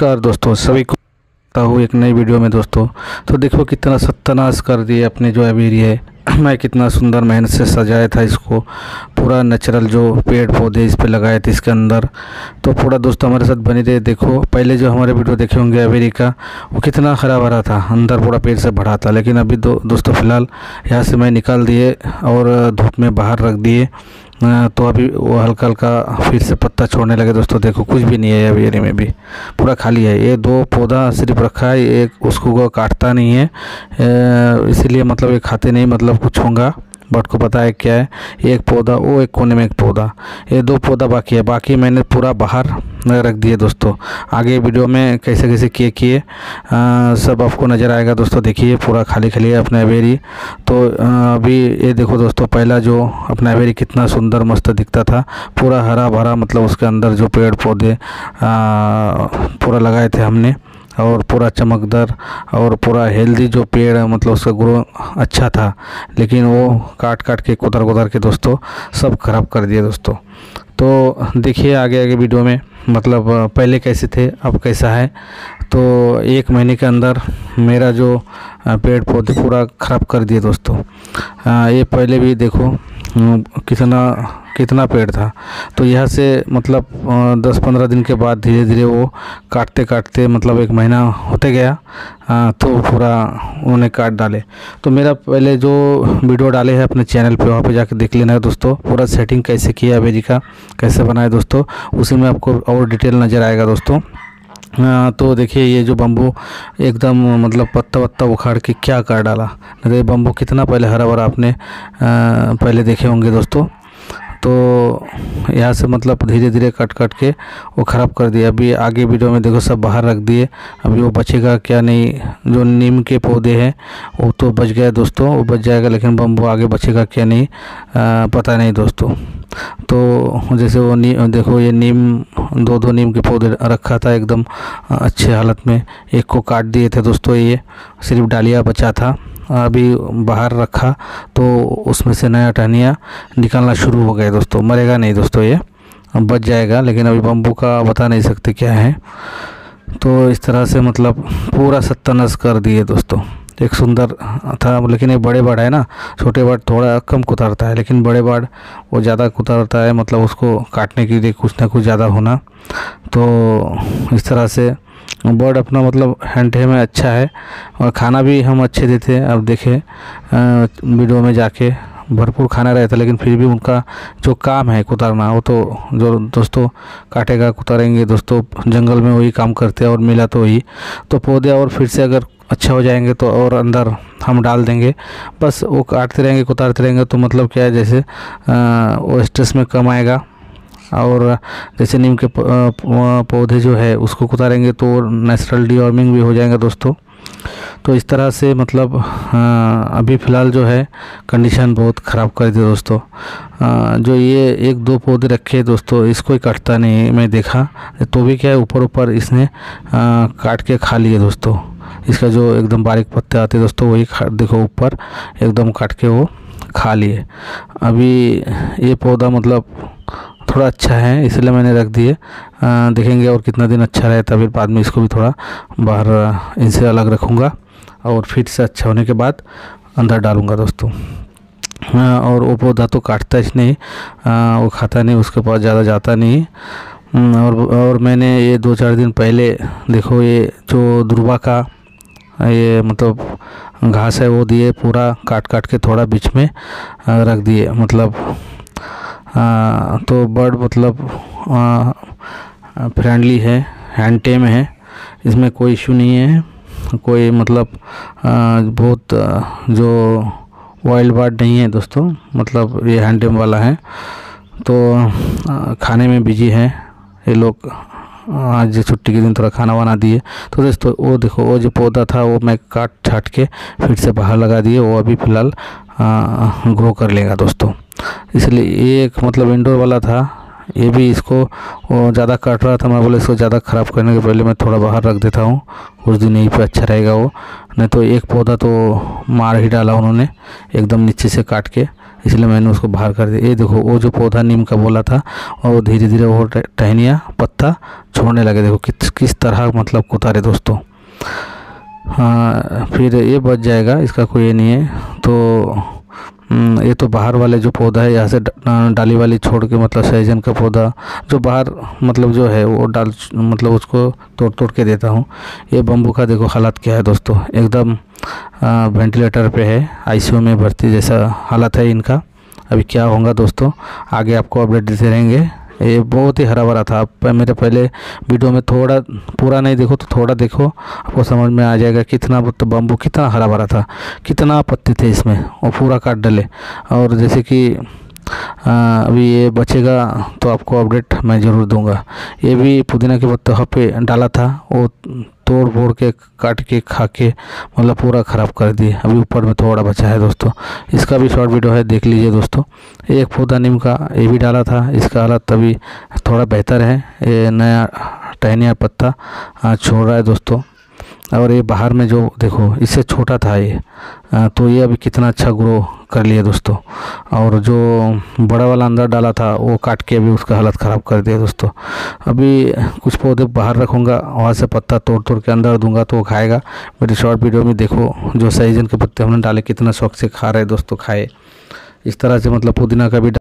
नमस्कार दोस्तों, सभी को आता हूँ एक नई वीडियो में। दोस्तों तो देखो कितना सत्यानाश कर दिए अपने जो एवियरी है। मैं कितना सुंदर मेहनत से सजाया था इसको, पूरा नेचुरल जो पेड़ पौधे इस पे लगाए थे इसके अंदर। तो पूरा दोस्तों हमारे साथ बने रहे। देखो पहले जो हमारे वीडियो देखे होंगे एवियरी का, वो कितना हरा भरा था, अंदर पूरा पेड़ से भरा था। लेकिन अभी दोस्तों फ़िलहाल यहाँ से मैं निकाल दिए और धूप में बाहर रख दिए, तो अभी वो हल्का हल्का फिर से पत्ता छोड़ने लगे। दोस्तों देखो कुछ भी नहीं है एवियरी में, भी पूरा खाली है। ये दो पौधा सिर्फ रखा है, एक उसको वो काटता नहीं है, इसीलिए मतलब ये खाते नहीं, मतलब कुछ होगा बट को पता है क्या है। एक पौधा, वो एक कोने में एक पौधा, ये दो पौधा बाकी है। बाकी मैंने पूरा बाहर रख दिए दोस्तों। आगे वीडियो में कैसे कैसे किए सब आपको नज़र आएगा। दोस्तों देखिए पूरा खाली खाली है अपना एवियरी। तो अभी ये देखो दोस्तों, पहला जो अपना एवियरी कितना सुंदर मस्त दिखता था, पूरा हरा भरा, मतलब उसके अंदर जो पेड़ पौधे पूरा लगाए थे हमने, और पूरा चमकदार और पूरा हेल्दी जो पेड़ है, मतलब उसका ग्रो अच्छा था। लेकिन वो काट काट के कोतर कोतर के दोस्तों सब खराब कर दिए दोस्तों। तो देखिए आगे आगे वीडियो में, मतलब पहले कैसे थे अब कैसा है। तो एक महीने के अंदर मेरा जो पेड़ पौधे पूरा ख़राब कर दिए दोस्तों। ये पहले भी देखो कितना पेड़ था। तो यहाँ से मतलब 10-15 दिन के बाद धीरे धीरे वो काटते काटते मतलब एक महीना होते गया, तो पूरा उन्होंने काट डाले। तो मेरा पहले जो वीडियो डाले हैं अपने चैनल पे, वहाँ पे जाके देख लेना है दोस्तों, पूरा सेटिंग कैसे किया एवियरी का, कैसे बनाया दोस्तों, उसी में आपको और डिटेल नज़र आएगा दोस्तों। तो देखिए ये जो बम्बू एकदम मतलब पत्ता वत्ता उखाड़ के क्या कर डाला। ये बम्बू कितना पहले हरा भरा, आपने पहले देखे होंगे दोस्तों। तो यहाँ से मतलब धीरे धीरे कट कट के वो ख़राब कर दिया। अभी आगे वीडियो में देखो सब बाहर रख दिए, अभी वो बचेगा क्या नहीं। जो नीम के पौधे हैं वो तो बच गया दोस्तों, वो बच जाएगा, लेकिन बम्बू आगे बचेगा क्या नहीं पता नहीं दोस्तों। तो जैसे वो देखो ये नीम, दो नीम के पौधे रखा था एकदम अच्छे हालत में, एक को काट दिए थे दोस्तों। ये सिर्फ डालिया बचा था, अभी बाहर रखा तो उसमें से नया टहनिया निकालना शुरू हो गया दोस्तों। मरेगा नहीं दोस्तों, ये बच जाएगा, लेकिन अभी बम्बू का बता नहीं सकते क्या है। तो इस तरह से मतलब पूरा सत्यानाश कर दिए दोस्तों। एक सुंदर था, लेकिन ये बड़े बाड़ है ना, छोटे बाड़ थोड़ा कम कुतरता है, लेकिन बड़े बाड़ वो ज़्यादा कुतरता है, मतलब उसको काटने के लिए कुछ ना कुछ ज़्यादा होना। तो इस तरह से बर्ड अपना मतलब हैंडे में अच्छा है, और खाना भी हम अच्छे देते हैं। अब देखें वीडियो में जाके भरपूर खाना रहता है, लेकिन फिर भी उनका जो काम है कुतरना, वो तो जो दोस्तों काटेगा कुतरेंगे दोस्तों, जंगल में वही काम करते हैं और मिला तो वही। तो पौधे और फिर से अगर अच्छा हो जाएंगे तो और अंदर हम डाल देंगे, बस वो काटते रहेंगे कुतरते रहेंगे। तो मतलब क्या है, जैसे वो स्ट्रेस में कम आएगा, और जैसे नीम के पौधे जो है उसको कुतारेंगे तो नेचुरल डिवॉर्मिंग भी हो जाएगा दोस्तों। तो इस तरह से मतलब अभी फ़िलहाल जो है कंडीशन बहुत ख़राब कर दी दोस्तों। जो ये 1-2 पौधे रखे दोस्तों, इसको ही काटता नहीं मैं देखा, तो भी क्या है ऊपर ऊपर इसने काट के खा लिए दोस्तों। इसका जो एकदम बारीक पत्ते आते दोस्तों, वही देखो ऊपर एकदम काट के वो खा लिए। अभी ये पौधा मतलब थोड़ा अच्छा है, इसलिए मैंने रख दिए, देखेंगे और कितना दिन अच्छा रहता, फिर बाद में इसको भी थोड़ा बाहर इनसे अलग रखूँगा, और फिर से अच्छा होने के बाद अंदर डालूँगा दोस्तों। और वो पौधा तो काटता ही नहीं, वो खाता नहीं, उसके पास ज़्यादा जाता नहीं। और मैंने ये 2-4 दिन पहले देखो ये जो दुर्वा का ये मतलब घास है वो दिए, पूरा काट काट के थोड़ा बीच में रख दिए, मतलब तो बर्ड मतलब फ्रेंडली है, हैंडे में है, इसमें कोई इशू नहीं है, कोई मतलब बहुत जो वाइल्ड बर्ड नहीं है दोस्तों, मतलब ये हैंडे वाला है। तो खाने में बिजी है ये लोग, आज छुट्टी के दिन थोड़ा खाना वाना दिए। तो दोस्तों वो देखो वो जो पौधा था वो मैं काट छाट के फिर से बाहर लगा दिए, वो अभी फ़िलहाल ग्रो कर लेगा दोस्तों। इसलिए ये एक मतलब इंडोर वाला था, ये भी इसको ज़्यादा काट रहा था। मैं बोला इसको ज़्यादा ख़राब करने के पहले मैं थोड़ा बाहर रख देता हूँ, उस दिन यहीं पे अच्छा रहेगा वो। नहीं तो एक पौधा तो मार ही डाला उन्होंने एकदम नीचे से काट के, इसलिए मैंने उसको बाहर कर दिया। ये देखो वो जो पौधा नीम का बोला था और धीरे धीरे वो टहनियाँ पत्ता छोड़ने लगे। देखो किस तरह मतलब कुतारे दोस्तों। हाँ, फिर ये बच जाएगा, इसका कोई ये नहीं है। तो ये तो बाहर वाले जो पौधा है यहाँ से डाली वाली छोड़ के, मतलब सहजन का पौधा जो बाहर मतलब जो है वो डाल मतलब उसको तोड़ तोड़ के देता हूँ। ये बम्बू का देखो हालात क्या है दोस्तों, एकदम वेंटिलेटर पे है, आईसीयू में भर्ती जैसा हालत है इनका। अभी क्या होगा दोस्तों आगे आपको अपडेट देते रहेंगे। ये बहुत ही हरा भरा था। आप मेरे पहले वीडियो में थोड़ा पूरा नहीं देखो तो थोड़ा देखो, आपको समझ में आ जाएगा कितना तो बम्बू कितना हरा भरा था, कितना पत्ते थे इसमें और पूरा काट डाले। और जैसे कि अभी ये बचेगा तो आपको अपडेट मैं ज़रूर दूंगा। ये भी पुदीना के पत्तों पे डाला था, वो तोड़ फोड़ के काट के खा के मतलब पूरा ख़राब कर दिए। अभी ऊपर में थोड़ा बचा है दोस्तों, इसका भी शॉर्ट वीडियो है, देख लीजिए दोस्तों। एक पौधा नीम का ये भी डाला था, इसका हालत अभी थोड़ा बेहतर है, ये नया टहनिया पत्ता छोड़ रहा है दोस्तों। और ये बाहर में जो देखो इससे छोटा था ये, तो ये अभी कितना अच्छा ग्रो कर लिया दोस्तों। और जो बड़ा वाला अंदर डाला था वो काट के अभी उसका हालत ख़राब कर दिया दोस्तों। अभी कुछ पौधे बाहर रखूँगा, वहाँ से पत्ता तोड़ तोड़ के अंदर दूंगा तो वो खाएगा। मेरे शॉर्ट वीडियो में देखो जो सहजन के पत्ते हमने डाले कितना शौक से खा रहे दोस्तों, खाए। इस तरह से मतलब पुदीना का भी